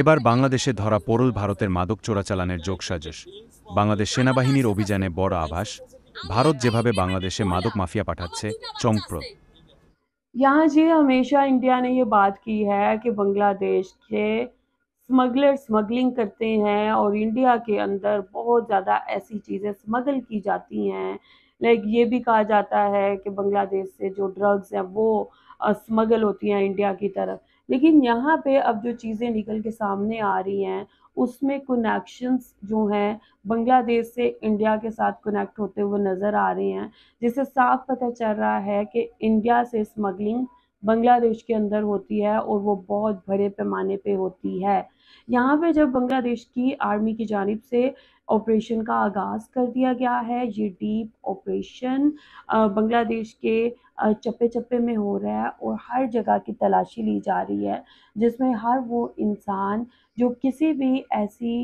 এবার বাংলাদেশে ধরা পড়ল ভারতের মাদক চোরাচালানের যোগসাজশ। বাংলাদেশ সেনাবাহিনীর অভিযানে বড় আভাস, ভারত যেভাবে বাংলাদেশে মাদक माफिया পাঠাচ্ছে চমকপ্রদ। यहाँ जी हमेशा इंडिया ने ये बात की है कि बांग्लादेश के स्मगलर स्मगलिंग करते हैं और इंडिया के अंदर बहुत ज़्यादा ऐसी चीज़ें स्मगल की जाती हैं। लाइक ये भी कहा जाता है कि बांग्लादेश से जो ड्रग्स हैं वो स्मगल होती हैं इंडिया की तरफ। लेकिन यहाँ पे अब जो चीज़ें निकल के सामने आ रही हैं उसमें कनेक्शंस जो हैं बांग्लादेश से इंडिया के साथ कनेक्ट होते हुए नज़र आ रहे हैं, जिससे साफ पता चल रहा है कि इंडिया से स्मगलिंग बांग्लादेश के अंदर होती है और वो बहुत बड़े पैमाने पे होती है। यहाँ पे जब बांग्लादेश की आर्मी की जानिब से ऑपरेशन का आगाज़ कर दिया गया है, ये डीप ऑपरेशन बांग्लादेश के चप्पे चप्पे में हो रहा है और हर जगह की तलाशी ली जा रही है, जिसमें हर वो इंसान जो किसी भी ऐसी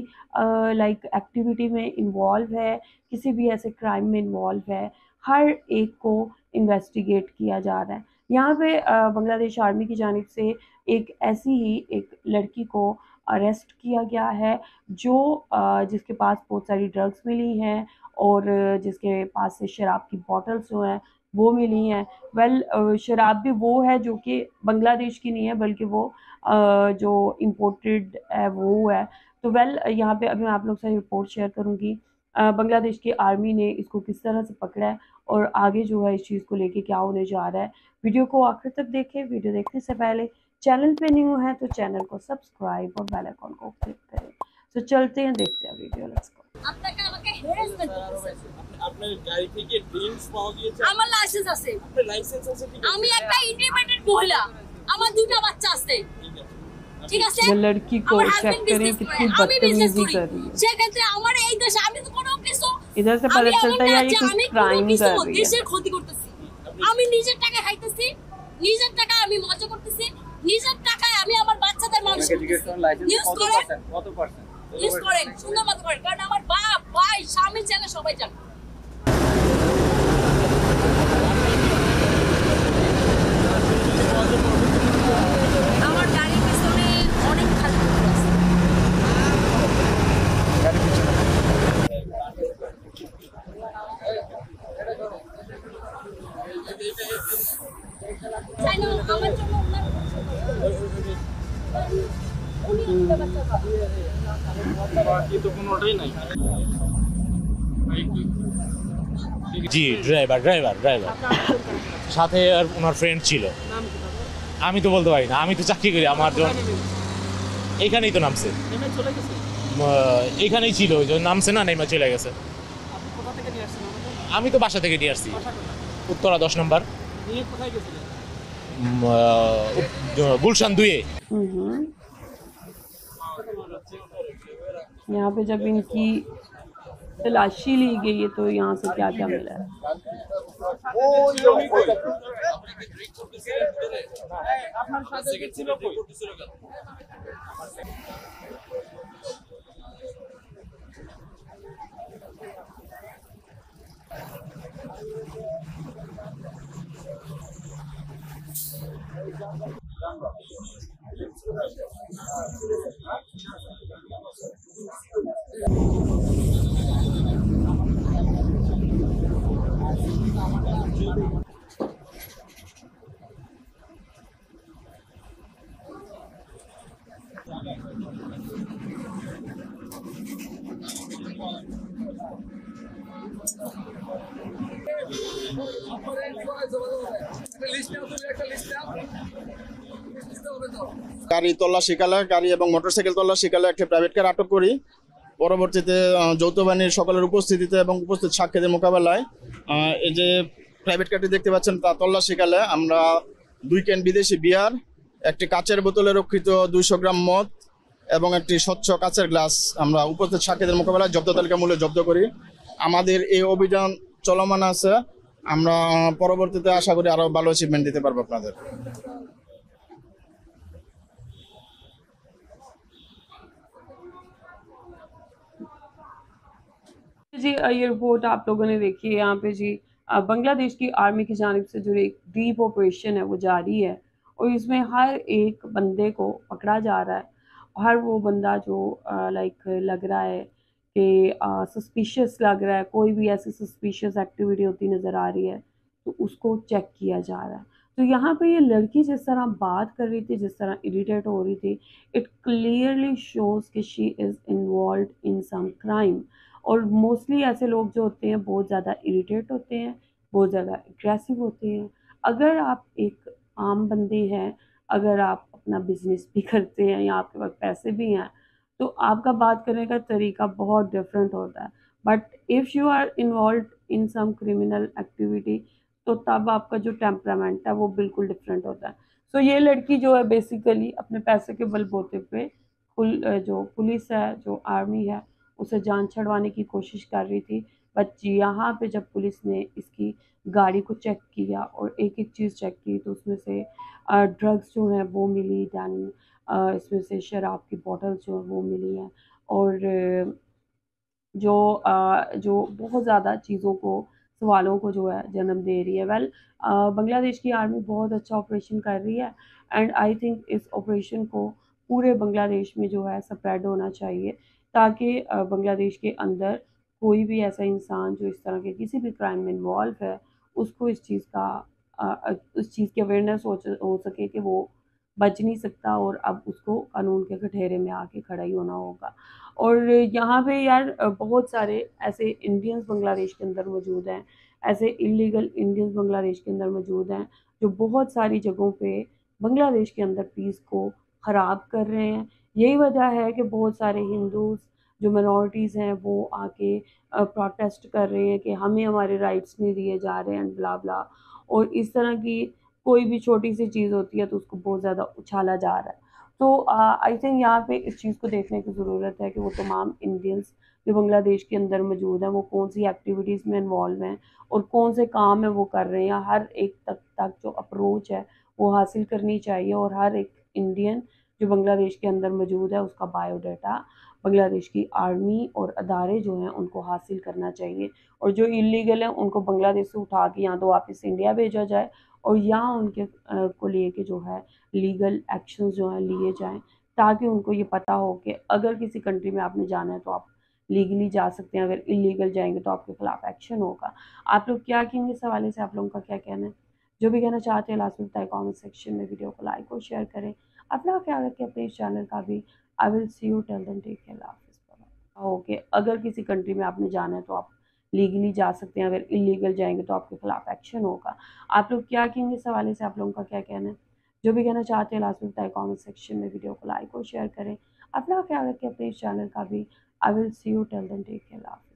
लाइक एक्टिविटी में इन्वॉल्व है, किसी भी ऐसे क्राइम में इन्वॉल्व है, हर एक को इन्वेस्टिगेट किया जा रहा है। यहाँ पे बांग्लादेश आर्मी की जानिब से एक ऐसी ही एक लड़की को अरेस्ट किया गया है जो जिसके पास बहुत सारी ड्रग्स मिली हैं और जिसके पास से शराब की बॉटल्स जो हैं वो मिली हैं। वेल, शराब भी वो है जो कि बांग्लादेश की नहीं है बल्कि वो जो इम्पोर्टेड है वो है। तो वेल, यहाँ पे अभी मैं आप लोग से रिपोर्ट शेयर करूँगी बांग्लादेश की आर्मी ने इसको किस तरह से पकड़ा है और आगे जो है इस चीज़ को लेके क्या होने जा रहा है। वीडियो को आखिर तक देखें। वीडियो देखने से पहले चैनल पे न्यू है तो चैनल को सब्सक्राइब और बेल आइकन को क्लिक करें। तो चलते हैं, देखते हैं वीडियो। Let's go. আপনারা কি আমাকে হেরেস করতেছেন? আপনার গাড়ি থেকে ড্রিঙ্কস পাওয়া গিয়েছে? আমার লাইসেন্স আছে। আপনার লাইসেন্স আছে কি? আমি একটা ইন্ডিপেন্ডেন্ট মহিলা, আমার দুটো বাচ্চা আছে। ঠিক আছে। ये लड़की को चेक करें कितनी बदतमीजी कर रही है। चेक करते हमारे এই দেশে আমি তো কোনো কিছু इधर से पता चलता है ये कुछ क्राइम कर रही है। দেশের ক্ষতি করতেছি। আমি নিজের টাকা খাইতেছি, নিজের টাকা আমি মজা করতেছি। নিজের টাকায় আমি আমার বাচ্চাদের মানুষ ইউজ করে কত পার্সেন্ট ইউজ করে সুন্দর মত করে, কারণ আমার বাপ ভাই স্বামী জানে সবাই জানে। আমার গাড়ির পিছনে অনেক খালি পড়ে আছে। জানো আমার জন্য बाकी तो कोई नहीं जी। ड्राइवर ड्राइवर ड्राइवर সাথে আর ওনার ফ্রেন্ড ছিল। আমি তো বলতে পারি না, আমি তো চাকরি করি। আমার জন এখানেই তো নামছে, নেমে চলে গেছে। এখানেই ছিল, ওই যে নামছে না, নেমে চলে গেছে। আপনি কোথা থেকে নিয়ে আসছেন? আমি তো বাসা থেকে নিয়ে আসছি, উত্তরা 10 নম্বর। নিয়ে কোথায় গেছিলেন? गुलशन दुए। यहाँ पे जब इनकी तलाशी ली गई है तो यहाँ से क्या क्या मिला है? গাড়ি তল্লাশি কালা গাড়ি এবং মোটরসাইকেল তল্লাশি কালা একটা প্রাইভেট কার আটক করি। পরবর্তীতে যৌথ বাহিনীর সকলের উপস্থিতিতে এবং উপস্থিত সাক্ষীদের মোকাবেলায় এই যে প্রাইভেট কারটি দেখতে পাচ্ছেন তা তল্লাশি কালে আমরা 2 ক্যান বিদেশি বিয়ার, একটি কাচের বোতলে রক্ষিত 200 গ্রাম মদ এবং একটি স্বচ্ছ কাচের গ্লাস আমরা উপস্থিত সাক্ষীদের মোকাবেলায় জব্দ তালিকা মূল্যে জব্দ করি। আমাদের এই অভিযান চলমান আছে। আমরা পরবর্তীতে আশা করি আরো ভালো অ্যাচিভমেন্ট দিতে পারবো আপনাদের। जी ये रिपोर्ट आप लोगों ने देखी है। यहाँ पे जी बांग्लादेश की आर्मी की जानिब से जो एक डीप ऑपरेशन है वो जारी है और इसमें हर एक बंदे को पकड़ा जा रहा है हर वो बंदा जो लाइक लग रहा है कि सस्पिशियस लग रहा है, कोई भी ऐसी सस्पिशियस एक्टिविटी होती नज़र आ रही है तो उसको चेक किया जा रहा है। तो यहाँ पे ये लड़की जिस तरह बात कर रही थी, जिस तरह इरिटेट हो रही थी, इट क्लियरली शोज़ कि she is involve in some crime. और मोस्टली ऐसे लोग जो होते हैं बहुत ज़्यादा इरिटेट होते हैं, बहुत ज़्यादा एग्रेसिव होते हैं। अगर आप एक आम बंदे हैं, अगर आप अपना बिजनेस भी करते हैं या आपके पास पैसे भी हैं, तो आपका बात करने का तरीका बहुत डिफरेंट होता है। But if you are involve in some criminal activity तो तब आपका जो टेम्परामेंट है वो बिल्कुल डिफरेंट होता है। सो ये लड़की जो है बेसिकली अपने पैसे के बलबूते पे जो पुलिस है, जो आर्मी है, उसे जान छड़वाने की कोशिश कर रही थी। बट यहाँ पे जब पुलिस ने इसकी गाड़ी को चेक किया और एक एक चीज़ चेक की तो उसमें से ड्रग्स जो है वो मिली, दैन इसमें से शराब की बॉटल्स जो है वो मिली हैं, और जो बहुत ज़्यादा चीज़ों को, सवालों को जो है जन्म दे रही है। वेल बांग्लादेश की आर्मी बहुत अच्छा ऑपरेशन कर रही है एंड आई थिंक इस ऑपरेशन को पूरे बांग्लादेश में जो है स्प्रेड होना चाहिए ताकि बांग्लादेश के अंदर कोई भी ऐसा इंसान जो इस तरह के किसी भी क्राइम में इन्वॉल्व है उसको इस चीज़ की अवेयरनेस हो सके कि वो बच नहीं सकता और अब उसको कानून के कटघरे में आके खड़ा ही होना होगा। और यहाँ पे यार बहुत सारे ऐसे इंडियंस बांग्लादेश के अंदर मौजूद हैं, ऐसे इलीगल इंडियंस बांग्लादेश के अंदर मौजूद हैं जो बहुत सारी जगहों पे बांग्लादेश के अंदर पीस को ख़राब कर रहे हैं। यही वजह है कि बहुत सारे हिंदूज़ जो माइनॉरिटीज़ हैं वो आके प्रोटेस्ट कर रहे हैं कि हमें हमारे राइट्स नहीं दिए जा रहे हैं ब्ला ब्ला। और इस तरह की कोई भी छोटी सी चीज़ होती है तो उसको बहुत ज़्यादा उछाला जा रहा है। तो आई थिंक यहाँ पे इस चीज़ को देखने की ज़रूरत है कि वो तमाम इंडियंस जो बांग्लादेश के अंदर मौजूद हैं वो कौन सी एक्टिविटीज़ में इन्वॉल्व हैं और कौन से काम है वो कर रहे हैं। हर एक तक जो अप्रोच है वो हासिल करनी चाहिए और हर एक इंडियन जो बांग्लादेश के अंदर मौजूद है उसका बायोडाटा बांग्लादेश की आर्मी और अदारे जो हैं उनको हासिल करना चाहिए। और जो इलीगल हैं उनको बांग्लादेश से उठा के या तो वापस इंडिया भेजा जाए और या उनके को लेके जो है लीगल एक्शन जो है लिए जाएं ताकि उनको ये पता हो कि अगर किसी कंट्री में आपने जाना है तो आप लीगली जा सकते हैं, अगर इलीगल जाएंगे तो आपके खिलाफ एक्शन होगा। आप लोग क्या कहेंगे इस हवाले से? आप लोगों का क्या कहना है? जो भी कहना चाहते हैं लास्ट में बताएं कॉमेंट सेक्शन में। वीडियो को लाइक और शेयर करें, अपना ख्याल रखें, अपने इस चैनल का भी। I will see you till then, take care, हाफिज़। ओके, अगर किसी कंट्री में आपने जाना है तो आप लीगली जा सकते हैं, अगर इलीगल जाएंगे तो आपके खिलाफ एक्शन होगा। आप लोग क्या कहेंगे इस हवाले से? आप लोगों का क्या कहना है? जो भी कहना चाहते हैं लास्ट में बताएं कॉमेंट सेक्शन में। वीडियो को लाइक और शेयर करें, अपना ख्याल रखें, अपने इस चैनल का भी। I will see you till then, take care, हाफिज़।